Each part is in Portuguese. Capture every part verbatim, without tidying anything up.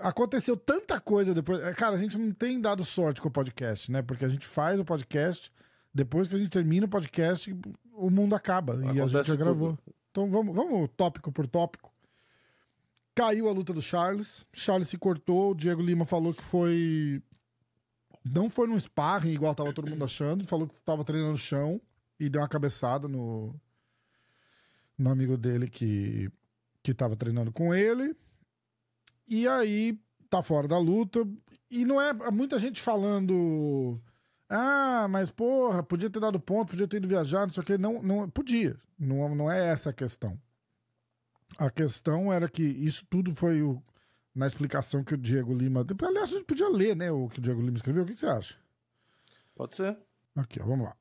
Aconteceu tanta coisa depois. Cara, a gente não tem dado sorte com o podcast, né? Porque a gente faz o podcast, depois que a gente termina o podcast, o mundo acaba. Acontece e a gente já gravou. Tudo. Então vamos, vamos tópico por tópico. Caiu a luta do Charles. Charles se cortou. O Diego Lima falou que foi... Não foi num sparring, igual tava todo mundo achando. Falou que tava treinando no chão e deu uma cabeçada no... no amigo dele que... que tava treinando com ele. E aí, tá fora da luta. E não é... Muita gente falando... Ah, mas porra, podia ter dado ponto, podia ter ido viajar, não sei o que. Não, não, podia. Não, não é essa a questão. A questão era que isso tudo foi o, na explicação que o Diego Lima... Aliás, a gente podia ler, né, o que o Diego Lima escreveu. O que, que você acha? Pode ser. Aqui, ó, vamos lá.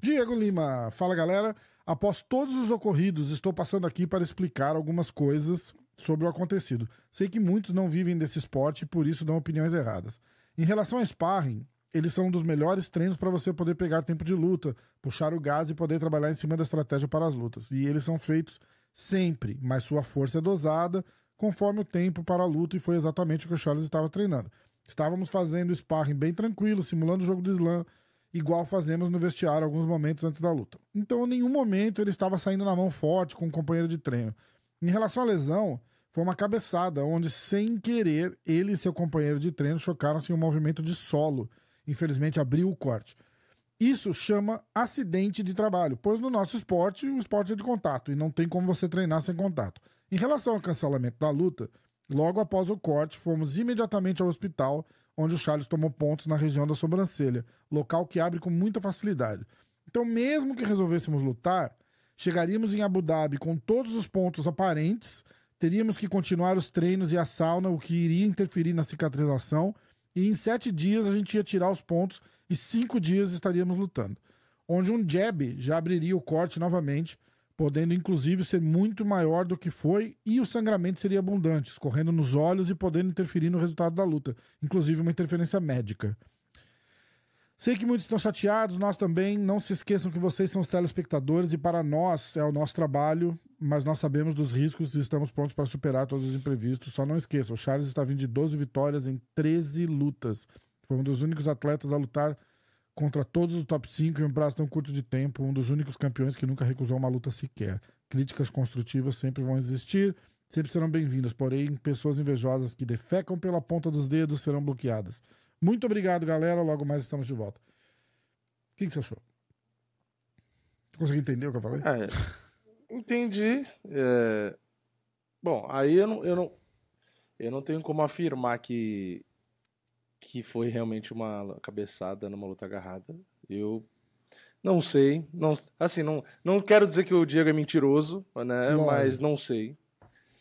Diego Lima. Fala, galera. Após todos os ocorridos, estou passando aqui para explicar algumas coisas sobre o acontecido. Sei que muitos não vivem desse esporte e por isso dão opiniões erradas. Em relação ao sparring... Eles são um dos melhores treinos para você poder pegar tempo de luta, puxar o gás e poder trabalhar em cima da estratégia para as lutas. E eles são feitos sempre, mas sua força é dosada conforme o tempo para a luta, e foi exatamente o que o Charles estava treinando. Estávamos fazendo sparring bem tranquilo, simulando o jogo do Islam, igual fazemos no vestiário alguns momentos antes da luta. Então, em nenhum momento ele estava saindo na mão forte com um companheiro de treino. Em relação à lesão, foi uma cabeçada, onde sem querer ele e seu companheiro de treino chocaram-se em um movimento de solo. Infelizmente abriu o corte. Isso chama acidente de trabalho, pois no nosso esporte, o esporte é de contato e não tem como você treinar sem contato. Em relação ao cancelamento da luta, logo após o corte, fomos imediatamente ao hospital, onde o Charles tomou pontos na região da sobrancelha, local que abre com muita facilidade. Então, mesmo que resolvêssemos lutar, chegaríamos em Abu Dhabi com todos os pontos aparentes, teríamos que continuar os treinos e a sauna, o que iria interferir na cicatrização. E em sete dias a gente ia tirar os pontos e cinco dias estaríamos lutando. Onde um jab já abriria o corte novamente, podendo inclusive ser muito maior do que foi, e o sangramento seria abundante, escorrendo nos olhos e podendo interferir no resultado da luta. Inclusive uma interferência médica. Sei que muitos estão chateados, nós também. Não se esqueçam que vocês são os telespectadores e para nós é o nosso trabalho, mas nós sabemos dos riscos e estamos prontos para superar todos os imprevistos. Só não esqueçam, o Charles está vindo de doze vitórias em treze lutas. Foi um dos únicos atletas a lutar contra todos os top cinco em um prazo tão curto de tempo. Um dos únicos campeões que nunca recusou uma luta sequer. Críticas construtivas sempre vão existir, sempre serão bem-vindas. Porém, pessoas invejosas que defecam pela ponta dos dedos serão bloqueadas. Muito obrigado, galera. Logo mais estamos de volta. O que, que você achou? Conseguiu entender o que eu falei? Ah, é. Entendi. É... Bom, aí eu não, eu, não, eu não tenho como afirmar que, que foi realmente uma cabeçada numa luta agarrada. Eu não sei. Não, assim, não, não quero dizer que o Diego é mentiroso, né? Mas não sei.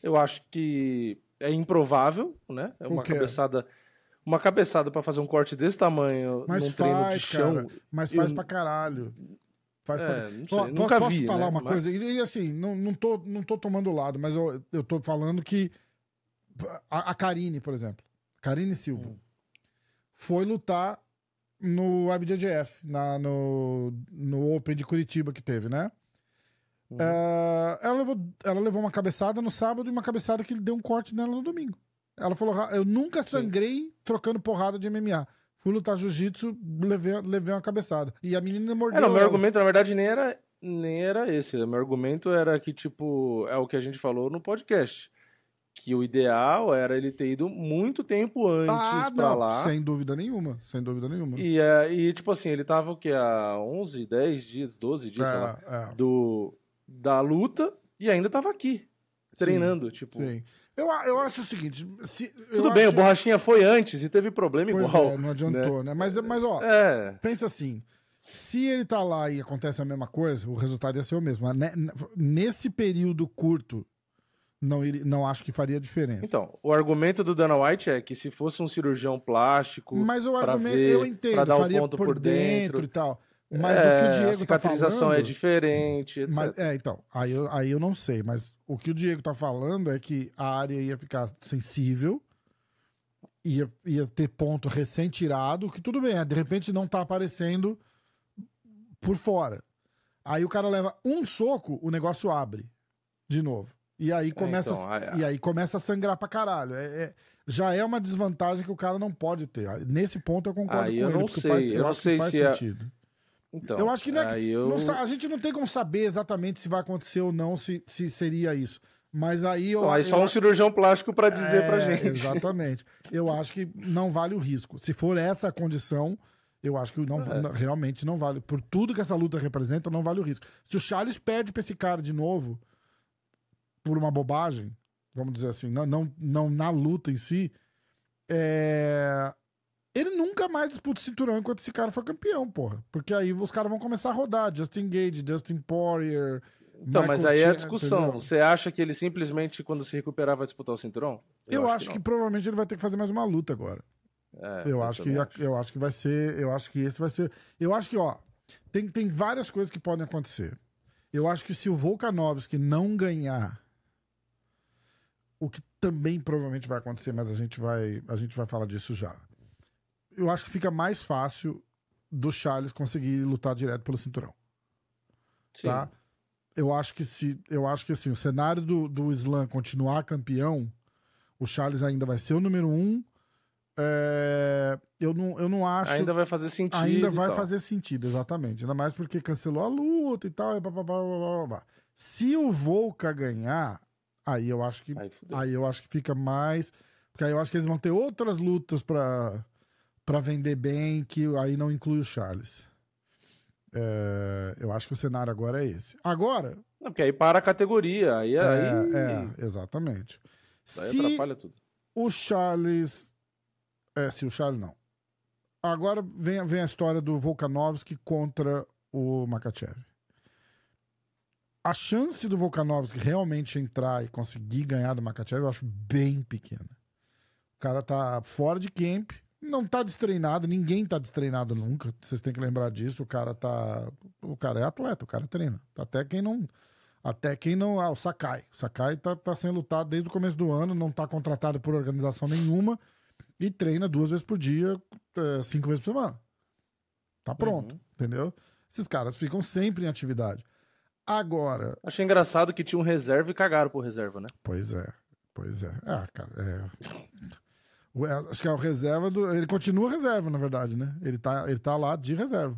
Eu acho que é improvável, né? É uma cabeçada... Uma cabeçada pra fazer um corte desse tamanho mas num treino faz, de chão... Cara, mas faz eu... pra caralho. Faz é, pra... Não sei, Ó, nunca posso vi, falar né? uma mas... coisa? E, e assim, não, não, tô, não tô tomando lado, mas eu, eu tô falando que a, a Karine, por exemplo, Karine Silva, hum. foi lutar no I B J J F, na, no, no Open de Curitiba que teve, né? Hum. Uh, ela, levou, ela levou uma cabeçada no sábado e uma cabeçada que ele deu um corte nela no domingo. Ela falou, eu nunca sangrei Sim. trocando porrada de M M A. Fui lutar jiu-jitsu, levei, levei uma cabeçada. E a menina mordeu... É, não, meu argumento, na verdade, nem era, nem era esse. Meu argumento era que, tipo, é o que a gente falou no podcast. Que o ideal era ele ter ido muito tempo antes ah, pra não. lá. Sem dúvida nenhuma, sem dúvida nenhuma. E, é, e tipo assim, ele tava, o quê? Há onze, dez dias, doze dias, é, sei lá, é. do, da luta e ainda tava aqui. Treinando, sim, tipo... Sim. Eu, eu acho o seguinte... Se, Tudo bem, o Borrachinha que... foi antes e teve problema pois igual. É, não adiantou, né? né? Mas, mas, ó, é. pensa assim, se ele tá lá e acontece a mesma coisa, o resultado ia ser o mesmo. Nesse período curto, não, não acho que faria diferença. Então, o argumento do Dana White é que se fosse um cirurgião plástico... Mas o argumento, ver, eu entendo, pra dar faria um ponto por, por dentro, dentro e tal... Mas é, o que o Diego a cicatrização tá falando, é diferente, etcétera. Mas, é, então, aí eu, aí eu não sei, mas o que o Diego tá falando é que a área ia ficar sensível, ia, ia ter ponto recém-tirado, que tudo bem, de repente não tá aparecendo por fora. Aí o cara leva um soco, o negócio abre de novo. E aí começa, é, então, a, e aí começa a sangrar pra caralho. É, é, já é uma desvantagem que o cara não pode ter. Nesse ponto eu concordo aí com eu ele. Não sei, faz, eu, eu não sei faz se sentido. É... Então, eu acho que não é que, eu... não, a gente não tem como saber exatamente se vai acontecer ou não, se, se seria isso. Mas aí... Eu, então, aí só eu... um cirurgião plástico pra dizer é, pra gente. Exatamente. Eu acho que não vale o risco. Se for essa a condição... Eu acho que não, é. realmente não vale. Por tudo que essa luta representa, não vale o risco. Se o Charles perde pra esse cara de novo, por uma bobagem, vamos dizer assim, não, não, não na luta em si, é... ele nunca mais disputa o cinturão enquanto esse cara for campeão, porra. Porque aí os caras vão começar a rodar. Justin Gaethje, Dustin Poirier... Então, Michael mas aí é a discussão. Entendeu? Você acha que ele simplesmente, quando se recuperar, vai disputar o cinturão? Eu, eu acho, acho que, que provavelmente ele vai ter que fazer mais uma luta agora. É, eu, eu, acho que, acho. eu acho que vai ser. Eu acho que esse vai ser. Eu acho que, ó, tem, tem várias coisas que podem acontecer. Eu acho que se o Volkanovski não ganhar, o que também provavelmente vai acontecer, mas a gente vai, a gente vai falar disso já. Eu acho que fica mais fácil do Charles conseguir lutar direto pelo cinturão. Sim. Tá? Eu acho que se. Eu acho que assim, o cenário do, do Islam continuar campeão, o Charles ainda vai ser o número um. É, eu, não, eu não acho. Ainda vai fazer sentido. Ainda vai tal. fazer sentido, exatamente. Ainda mais porque cancelou a luta e tal. E blá, blá, blá, blá, blá. Se o Volca ganhar, aí eu acho que. Aí, aí eu acho que fica mais. Porque aí eu acho que eles vão ter outras lutas pra, pra vender bem, que aí não inclui o Charles. É, eu acho que o cenário agora é esse. Agora. Não, porque aí para a categoria. Aí, é, aí... é exatamente. Aí se atrapalha tudo. O Charles. É, se o Charles não. Agora vem, vem a história do Volkanovski contra o Makhachev. A chance do Volkanovski realmente entrar e conseguir ganhar do Makhachev eu acho bem pequena. O cara tá fora de camp, não tá destreinado, ninguém tá destreinado nunca. Vocês têm que lembrar disso, o cara tá... O cara é atleta, o cara treina. Até quem não... Até quem não... Ah, o Sakai. O Sakai tá, tá sem lutar desde o começo do ano, não tá contratado por organização nenhuma. E treina duas vezes por dia, cinco vezes por semana. Tá pronto, uhum. Entendeu? Esses caras ficam sempre em atividade. Agora... Achei engraçado que tinha um reserva e cagaram por reserva, né? Pois é, pois é. Ah, cara, é... Acho que é o reserva do... Ele continua reserva, na verdade, né? Ele tá, ele tá lá de reserva.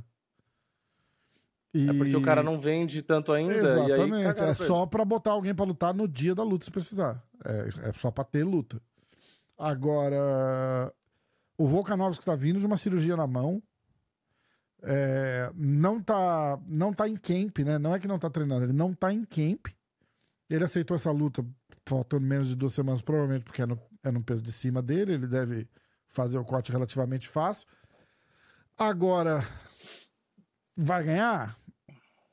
E... É porque o cara não vende tanto ainda. Exatamente. E aí é só pra botar alguém pra lutar no dia da luta, se precisar. É, é só pra ter luta. Agora, o Volkanovski está vindo de uma cirurgia na mão, é, não tá, não tá em camp, né? Não é que não tá treinando, ele não tá em camp. Ele aceitou essa luta faltando menos de duas semanas, provavelmente porque é no, é no peso de cima dele, ele deve fazer o corte relativamente fácil. Agora, vai ganhar?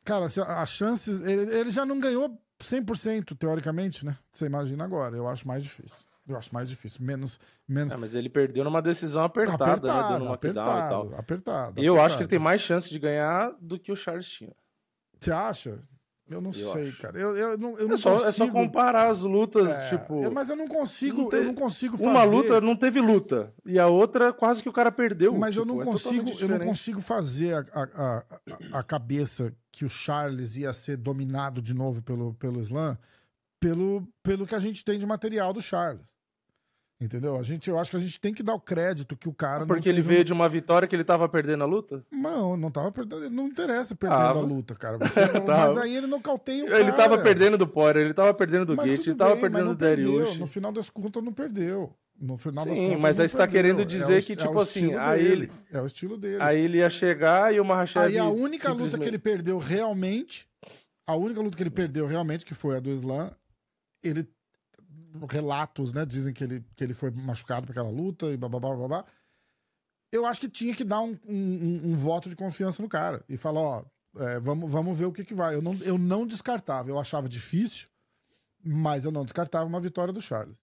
Cara, as chances... Ele, ele já não ganhou cem por cento, teoricamente, né? Você imagina agora, eu acho mais difícil. Eu acho mais difícil, menos... menos... É, mas ele perdeu numa decisão apertada, apertado, né? Dando uma apertado, e tal. Apertado, apertado. Eu apertado. acho que ele tem mais chance de ganhar do que o Charles tinha. Você acha? Eu não eu sei, acho. cara. Eu, eu, eu não, eu é, não só, consigo... é só comparar as lutas, é, tipo... Eu, mas eu não consigo, não te... eu não consigo fazer... Uma luta não teve luta, e a outra quase que o cara perdeu. Mas tipo, eu, não é consigo, eu não consigo fazer a, a, a, a cabeça que o Charles ia ser dominado de novo pelo, pelo Islam, pelo, pelo que a gente tem de material do Charles. Entendeu? A gente, eu acho que a gente tem que dar o crédito que o cara... Porque ele veio um... de uma vitória que ele tava perdendo a luta? Não, não tava perdendo. Não interessa perdendo ah, a luta, cara. Você, mas aí ele nocauteia o cara. Ele tava perdendo do Poirier, ele tava perdendo do Gaethje, ele tava bem, perdendo do Dariush. No final das contas, não perdeu. No final Sim, das contas, mas aí você tá querendo dizer é o, que, tipo é assim, a ele... É o estilo dele. Aí ele ia chegar e o Makhachev... Aí a única simplesmente... luta que ele perdeu realmente... A única luta que ele perdeu realmente, que foi a do Islam, ele... relatos, né, dizem que ele, que ele foi machucado por aquela luta e bababá, babá. Eu acho que tinha que dar um, um, um voto de confiança no cara e falar, ó, é, vamos, vamos ver o que que vai. Eu não, eu não descartava, eu achava difícil, mas eu não descartava uma vitória do Charles.